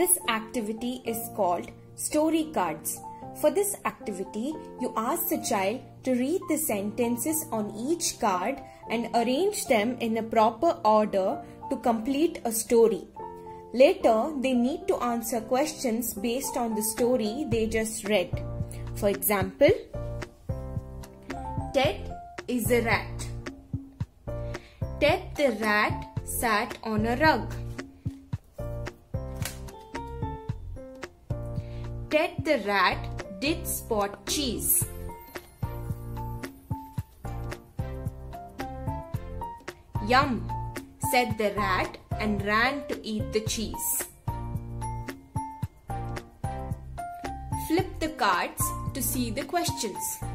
This activity is called story cards. For this activity, you ask the child to read the sentences on each card and arrange them in a proper order to complete a story. Later, they need to answer questions based on the story they just read. For example, Ted is a rat. Ted the rat sat on a rug. Ted the rat did spot cheese. Yum, said the rat and ran to eat the cheese. Flip the cards to see the questions.